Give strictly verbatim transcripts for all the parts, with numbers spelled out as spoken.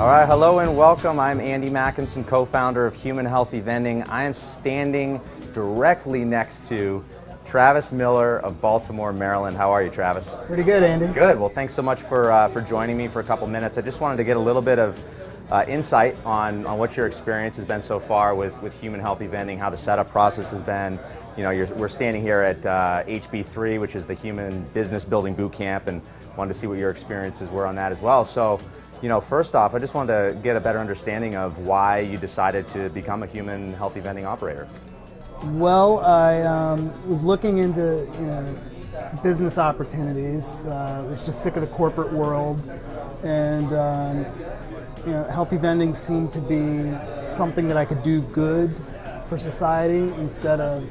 All right, hello and welcome. I'm Andy Mackinson, co-founder of Human Healthy Vending. I am standing directly next to Travis Miller of Baltimore, Maryland. How are you, Travis? Pretty good, Andy. Good. Well, thanks so much for, uh, for joining me for a couple minutes. I just wanted to get a little bit of uh, insight on, on what your experience has been so far with, with Human Healthy Vending, how the setup process has been. You know, you're, we're standing here at uh, H B three, which is the Human Business Building Bootcamp, and wanted to see what your experiences were on that as well. So, you know, first off, I just wanted to get a better understanding of why you decided to become a Human Healthy Vending operator. Well, I um, was looking into, you know, business opportunities. Uh, I was just sick of the corporate world, and um, you know, healthy vending seemed to be something that I could do good for society instead of,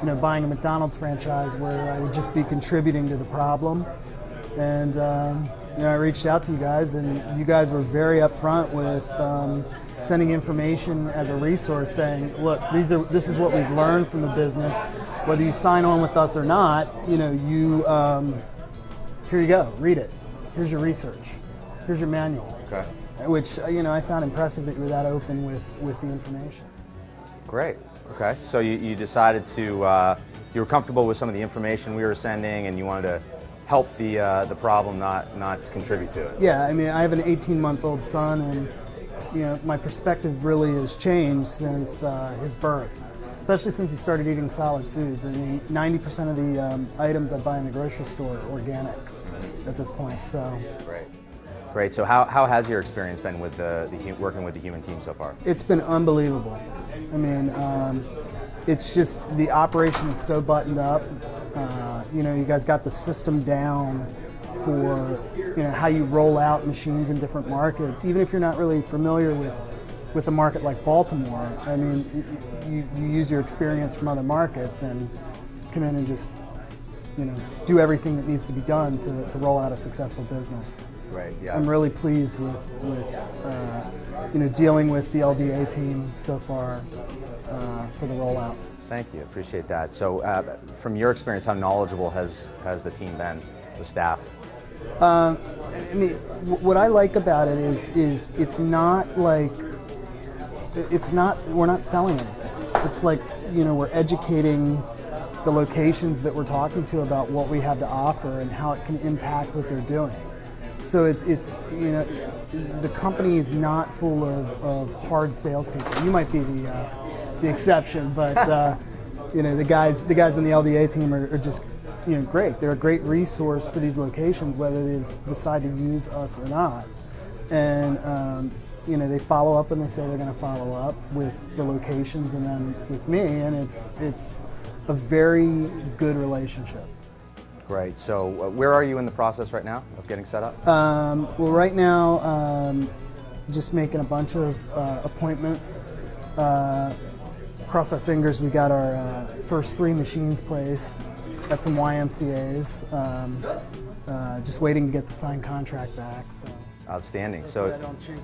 you know, buying a McDonald's franchise where I would just be contributing to the problem. And um, you know, I reached out to you guys, and you guys were very upfront with um, sending information as a resource, saying, "Look, these are this is what we've learned from the business. Whether you sign on with us or not, you know, you um, here you go, read it. Here's your research. Here's your manual." Okay. Which, you know, I found impressive that you were that open with with the information. Great. Okay. So you you decided to uh, you were comfortable with some of the information we were sending, and you wanted to help the uh, the problem, not not contribute to it. Yeah. I mean, I have an eighteen month old son, and you know, my perspective really has changed since uh, his birth, especially since he started eating solid foods. I mean, ninety percent of the um, items I buy in the grocery store are organic at this point. So, great, great. So, how, how has your experience been with the, the working with the Human team so far? It's been unbelievable. I mean, um, it's just the operation is so buttoned up. Uh, you know, you guys got the system down for, you know, how you roll out machines in different markets, even if you're not really familiar with with a market like Baltimore. I mean, you, you use your experience from other markets and come in and just, you know, do everything that needs to be done to, to roll out a successful business. Right. Yeah. I'm really pleased with with uh, you know, dealing with the L D A team so far uh, for the rollout. Thank you. Appreciate that. So, uh, from your experience, how knowledgeable has has the team been, the staff? Uh, I mean, what I like about it is is it's not like it's not we're not selling anything. It's like, you know, we're educating the locations that we're talking to about what we have to offer and how it can impact what they're doing. So it's it's you know, the company is not full of, of hard salespeople. You might be the uh, the exception, but uh, you know, the guys the guys in the L D A team are, are just, you know, great. They're a great resource for these locations, whether they decide to use us or not. And um, you know, they follow up, and they say they're going to follow up with the locations, and then with me. And it's it's a very good relationship. Great. So, uh, where are you in the process right now of getting set up? Um, well, right now, um, just making a bunch of uh, appointments. Uh, cross our fingers. We got our uh, first three machines placed. Got some Y M C As, um, uh, just waiting to get the signed contract back. So. Outstanding. So,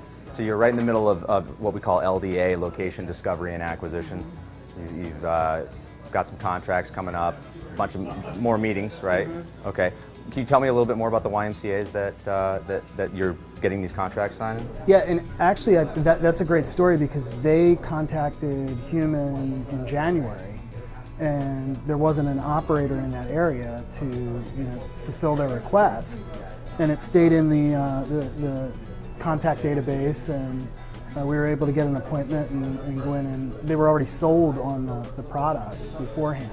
so you're right in the middle of, of what we call L D A, location discovery and acquisition. So you, you've uh, got some contracts coming up, a bunch of more meetings, right? Mm-hmm. Okay. Can you tell me a little bit more about the Y M C As that uh, that, that you're getting these contracts signed? Yeah, and actually I, that, that's a great story, because they contacted Human in January, and there wasn't an operator in that area to, you know, fulfill their request, and it stayed in the uh, the, the contact database, and uh, we were able to get an appointment and, and go in, and they were already sold on the, the product beforehand.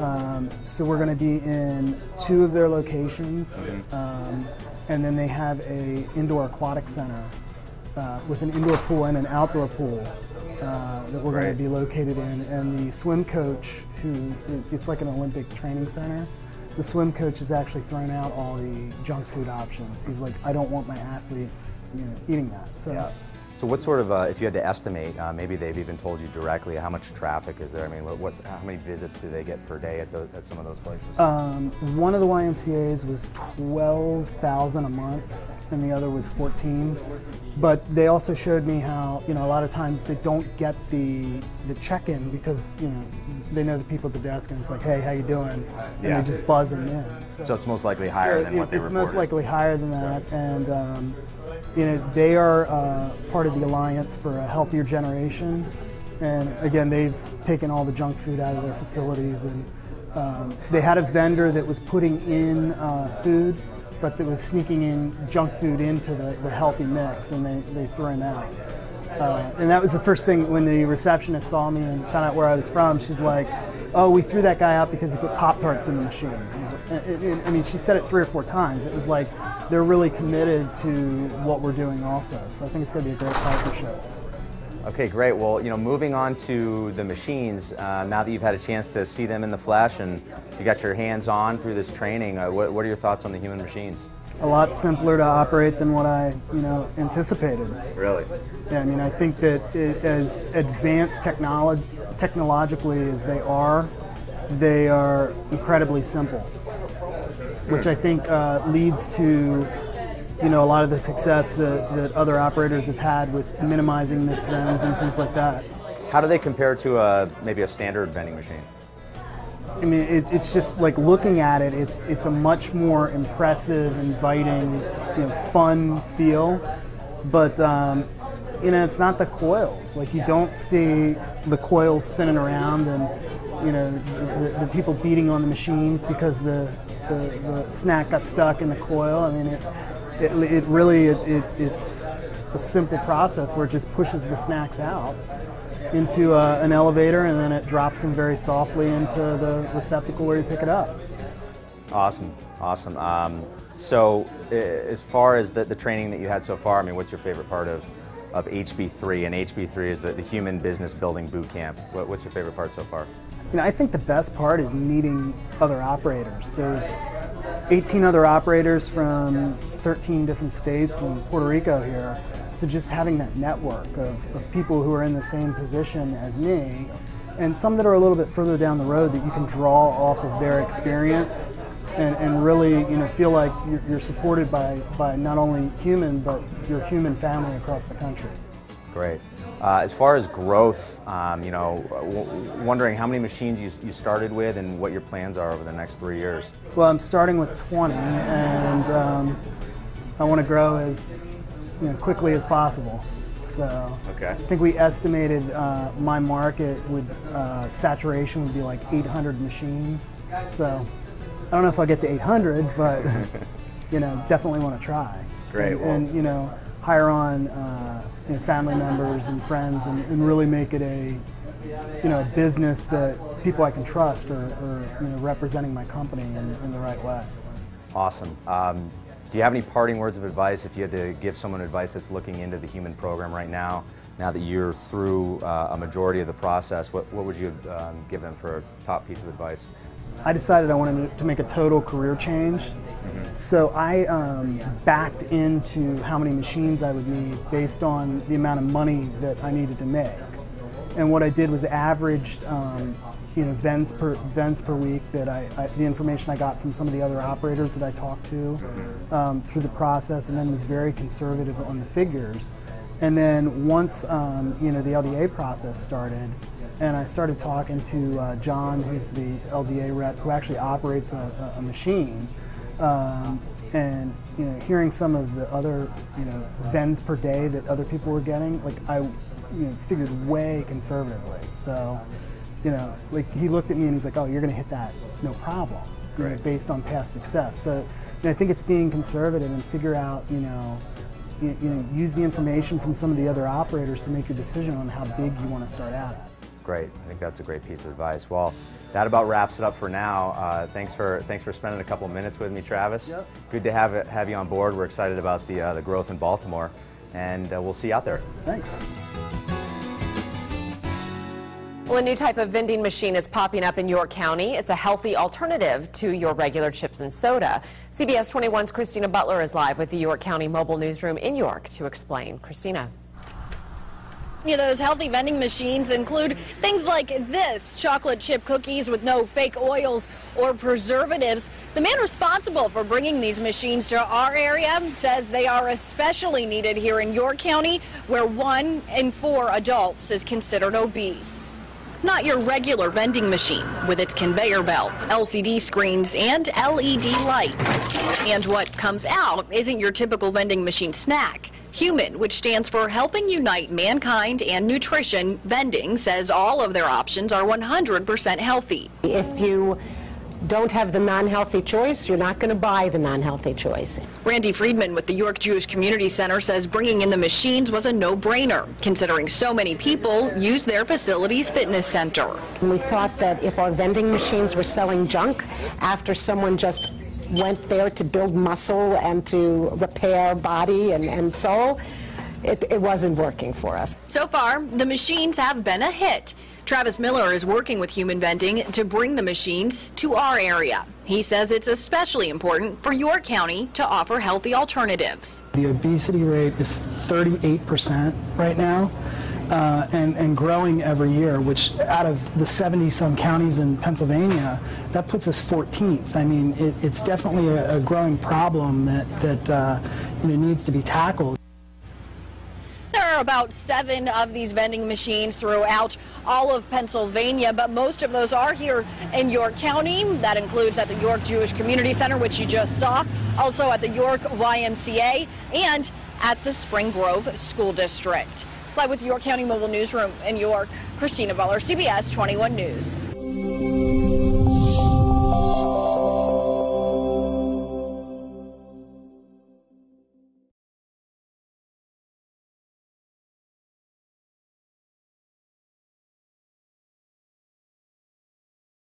Um, so we're going to be in two of their locations, um, and then they have a indoor aquatic center uh, with an indoor pool and an outdoor pool. Uh, that we're going to be located in, and the swim coach, who it's like an Olympic training center, the swim coach has actually thrown out all the junk food options. He's like, I don't want my athletes, you know, eating that. So, yeah. So what sort of, uh, if you had to estimate, uh, maybe they've even told you directly, how much traffic is there? I mean, what's how many visits do they get per day at, the, at some of those places? Um, one of the Y M C As was twelve thousand a month, and the other was fourteen, but they also showed me how, you know, a lot of times they don't get the the check-in, because, you know, they know the people at the desk, and it's like, hey, how you doing? And yeah, they just buzz them in. So, so it's most likely higher so than it, what they reported. It's most likely higher than that, and um, You know, they are uh, part of the Alliance for a Healthier Generation, and again, they've taken all the junk food out of their facilities. And um, they had a vendor that was putting in uh, food, but that was sneaking in junk food into the, the healthy mix, and they, they threw him out. Uh, and that was the first thing when the receptionist saw me and found out where I was from. She's like, "Oh, we threw that guy out because he put Pop-Tarts in the machine." I mean, she said it three or four times. It was like they're really committed to what we're doing also. So I think it's going to be a great partnership. Okay, great. Well, you know, moving on to the machines, uh, now that you've had a chance to see them in the flesh and you got your hands on through this training, uh, what, what are your thoughts on the human machines? A lot simpler to operate than what I, you know, anticipated. Really? Yeah, I mean, I think that it, as advanced technology, technologically as they are, they are incredibly simple, which I think uh, leads to, you know, a lot of the success that, that other operators have had with minimizing misvends and things like that. How do they compare to a, maybe a standard vending machine? I mean, it, it's just like looking at it, it's it's a much more impressive, inviting, you know, fun feel. But, um, you know, it's not the coils. Like, you don't see the coils spinning around and, you know, the, the people beating on the machine because the, the, the snack got stuck in the coil. I mean, it, It, it really, it, it, it's a simple process where it just pushes the snacks out into uh, an elevator, and then it drops them very softly into the receptacle where you pick it up. Awesome, awesome. Um, so as far as the, the training that you had so far, I mean, what's your favorite part of, of H B three? And H B three is the, the Human Business Building Bootcamp. What, what's your favorite part so far? You know, I think the best part is meeting other operators. There's eighteen other operators from thirteen different states and Puerto Rico here. So just having that network of, of people who are in the same position as me, and some that are a little bit further down the road that you can draw off of their experience and, and really, you know, feel like you're, you're supported by, by not only human, but your human family across the country. Great. Uh, as far as growth, um, you know, w wondering how many machines you, you started with and what your plans are over the next three years. Well, I'm starting with twenty, and um, I want to grow as you know, quickly as possible. So okay. I think we estimated uh, my market would uh, saturation would be like eight hundred machines. So I don't know if I'll get to eight hundred, but you know, definitely want to try. Great. And, well, and you know, hire on uh, you know, family members and friends, and, and really make it a, you know, a business that people I can trust are, are you know, representing my company in, in the right way. Awesome. Um, do you have any parting words of advice if you had to give someone advice that's looking into the human program right now, now that you're through uh, a majority of the process? What, what would you um, give them for a top piece of advice? I decided I wanted to make a total career change, mm-hmm. so I um, backed into how many machines I would need based on the amount of money that I needed to make. And what I did was averaged, um, you know, vends per vends per week. That I, I the information I got from some of the other operators that I talked to um, through the process, and then was very conservative on the figures. And then once um, you know, the L D A process started, and I started talking to uh, John, who's the L D A rep, who actually operates a, a machine, um, and you know, hearing some of the other you know vends per day that other people were getting, like I you know, figured way conservatively. So you know, like he looked at me and he's like, "Oh, you're going to hit that, no problem," you know, based on past success. So you know, I think it's being conservative and figure out you know. You, you know, use the information from some of the other operators to make your decision on how big you want to start out at. Great. I think that's a great piece of advice. Well, that about wraps it up for now. Uh, thanks for thanks for spending a couple minutes with me, Travis. Yep. Good to have it, have you on board. We're excited about the uh, the growth in Baltimore, and uh, we'll see you out there. Thanks. Well, a new type of vending machine is popping up in York County. It's a healthy alternative to your regular chips and soda. C B S twenty-one's Christina Butler is live with the York County Mobile Newsroom in York to explain. Christina. You know, those healthy vending machines include things like this, chocolate chip cookies with no fake oils or preservatives. The man responsible for bringing these machines to our area says they are especially needed here in York County, where one in four adults is considered obese. Not your regular vending machine with its conveyor belt, L C D screens, and L E D lights. And what comes out isn't your typical vending machine snack. Human, which stands for Helping Unite Mankind and Nutrition Vending, says all of their options are one hundred percent healthy. If you don't have the non-healthy choice, you're not going to buy the non-healthy choice. Randy Friedman with the York Jewish Community Center says bringing in the machines was a no-brainer, considering so many people use their facility's fitness center. We thought that if our vending machines were selling junk after someone just went there to build muscle and to repair body and, and soul, it, it wasn't working for us. So far, the machines have been a hit. Travis Miller is working with Human Vending to bring the machines to our area. He says it's especially important for your county to offer healthy alternatives. The obesity rate is thirty-eight percent right now uh, and, and growing every year, which out of the seventy some counties in Pennsylvania, that puts us fourteenth. I mean, it, it's definitely a, a growing problem that, that uh, you know, needs to be tackled. About seven of these vending machines throughout all of Pennsylvania, but most of those are here in York County. That includes at the York Jewish Community Center, which you just saw, also at the York Y M C A, and at the Spring Grove School District. Live with York County Mobile Newsroom in York, Christina Butler, C B S twenty-one News.